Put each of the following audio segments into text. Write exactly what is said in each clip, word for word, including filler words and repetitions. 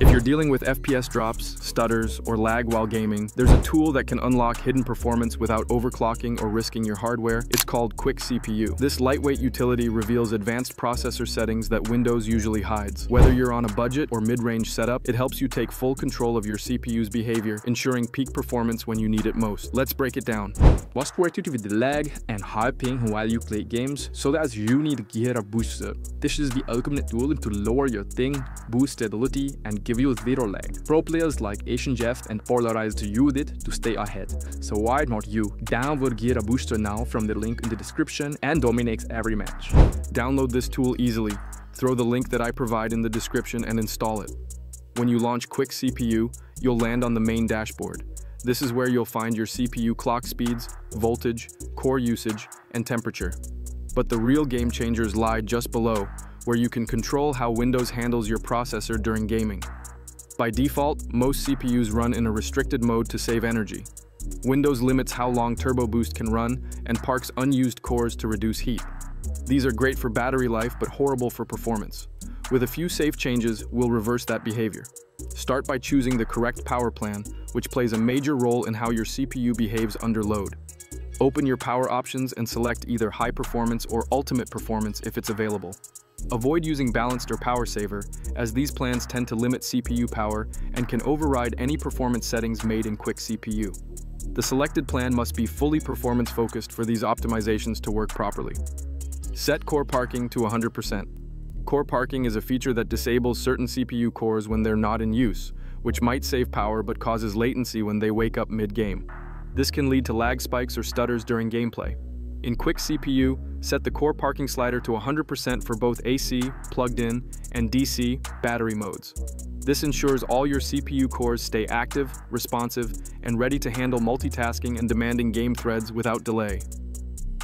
If you're dealing with F P S drops, stutters, or lag while gaming, there's a tool that can unlock hidden performance without overclocking or risking your hardware. It's called Quick C P U. This lightweight utility reveals advanced processor settings that Windows usually hides. Whether you're on a budget or mid-range setup, it helps you take full control of your C P U's behavior, ensuring peak performance when you need it most. Let's break it down. What's worth it with the lag and high ping while you play games? So that's you need Gear Booster. This is the ultimate tool to lower your ping, boost stability, and give you zero lag. Pro players like Asian Jeff and Polarized use it to stay ahead. So why not you? Download Gear Booster now from the link in the description and dominates every match. Download this tool easily. Throw the link that I provide in the description and install it. When you launch Quick C P U, you'll land on the main dashboard. This is where you'll find your C P U clock speeds, voltage, core usage, and temperature. But the real game changers lie just below, where you can control how Windows handles your processor during gaming. By default, most C P Us run in a restricted mode to save energy. Windows limits how long Turbo Boost can run and parks unused cores to reduce heat. These are great for battery life but horrible for performance. With a few safe changes, we'll reverse that behavior. Start by choosing the correct power plan, which plays a major role in how your C P U behaves under load. Open your power options and select either high performance or ultimate performance if it's available. Avoid using balanced or power saver, as these plans tend to limit C P U power and can override any performance settings made in Quick C P U. The selected plan must be fully performance focused for these optimizations to work properly. Set Core Parking to one hundred percent. Core Parking is a feature that disables certain C P U cores when they're not in use, which might save power but causes latency when they wake up mid-game. This can lead to lag spikes or stutters during gameplay. In Quick C P U, set the Core Parking slider to one hundred percent for both A C, plugged-in, and D C, battery modes. This ensures all your C P U cores stay active, responsive, and ready to handle multitasking and demanding game threads without delay.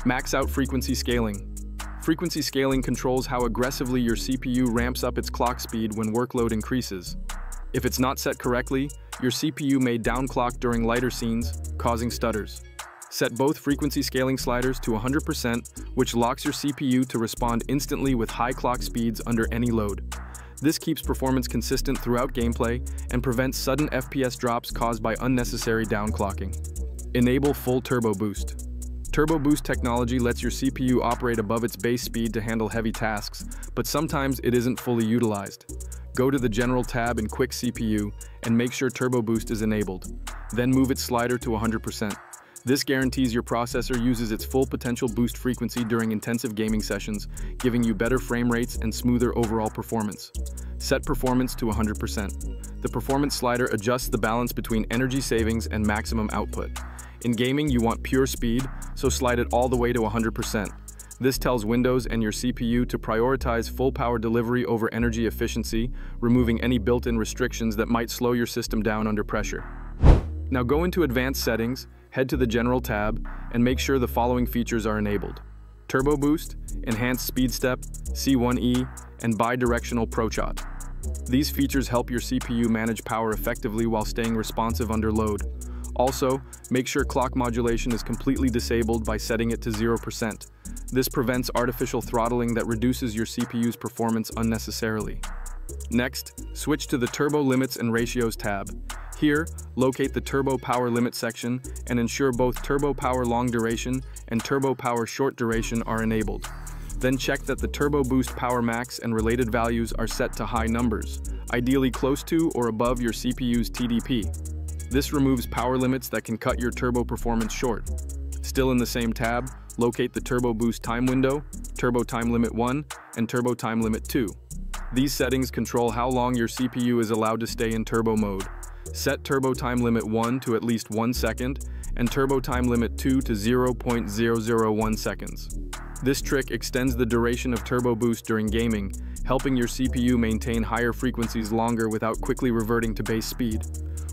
Max out frequency scaling. Frequency scaling controls how aggressively your C P U ramps up its clock speed when workload increases. If it's not set correctly, your C P U may downclock during lighter scenes, causing stutters. Set both frequency scaling sliders to one hundred percent, which locks your C P U to respond instantly with high clock speeds under any load. This keeps performance consistent throughout gameplay and prevents sudden F P S drops caused by unnecessary downclocking. Enable full Turbo Boost. Turbo Boost technology lets your C P U operate above its base speed to handle heavy tasks, but sometimes it isn't fully utilized. Go to the General tab in Quick C P U and make sure Turbo Boost is enabled. Then move its slider to one hundred percent. This guarantees your processor uses its full potential boost frequency during intensive gaming sessions, giving you better frame rates and smoother overall performance. Set performance to one hundred percent. The performance slider adjusts the balance between energy savings and maximum output. In gaming, you want pure speed, so slide it all the way to one hundred percent. This tells Windows and your C P U to prioritize full power delivery over energy efficiency, removing any built-in restrictions that might slow your system down under pressure. Now go into Advanced Settings, head to the General tab, and make sure the following features are enabled: Turbo Boost, Enhanced Speed Step, C one E, and Bi-directional Prochot. These features help your C P U manage power effectively while staying responsive under load. Also, make sure clock modulation is completely disabled by setting it to zero percent. This prevents artificial throttling that reduces your C P U's performance unnecessarily. Next, switch to the Turbo Limits and Ratios tab. Here, locate the Turbo Power Limit section and ensure both Turbo Power Long Duration and Turbo Power Short Duration are enabled. Then check that the Turbo Boost Power Max and related values are set to high numbers, ideally close to or above your C P U's T D P. This removes power limits that can cut your turbo performance short. Still in the same tab, locate the Turbo Boost Time Window, Turbo Time Limit one, and Turbo Time Limit two. These settings control how long your C P U is allowed to stay in turbo mode. Set Turbo Time Limit one to at least one second and Turbo Time Limit two to zero point zero zero one seconds. This trick extends the duration of Turbo Boost during gaming, helping your C P U maintain higher frequencies longer without quickly reverting to base speed.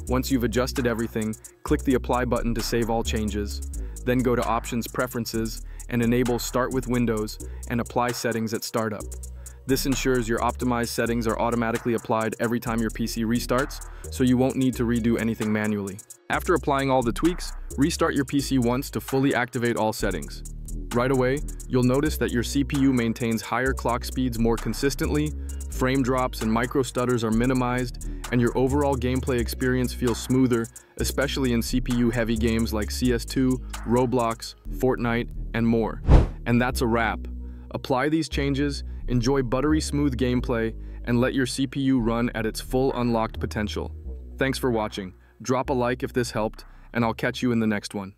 Once you've adjusted everything, click the Apply button to save all changes. Then go to Options Preferences and enable Start with Windows and Apply Settings at Startup. This ensures your optimized settings are automatically applied every time your P C restarts, so you won't need to redo anything manually. After applying all the tweaks, restart your P C once to fully activate all settings. Right away, you'll notice that your C P U maintains higher clock speeds more consistently, frame drops and micro stutters are minimized, and your overall gameplay experience feels smoother, especially in C P U-heavy games like C S two, Roblox, Fortnite, and more. And that's a wrap. Apply these changes, enjoy buttery smooth gameplay, and let your C P U run at its full unlocked potential. Thanks for watching. Drop a like if this helped, and I'll catch you in the next one.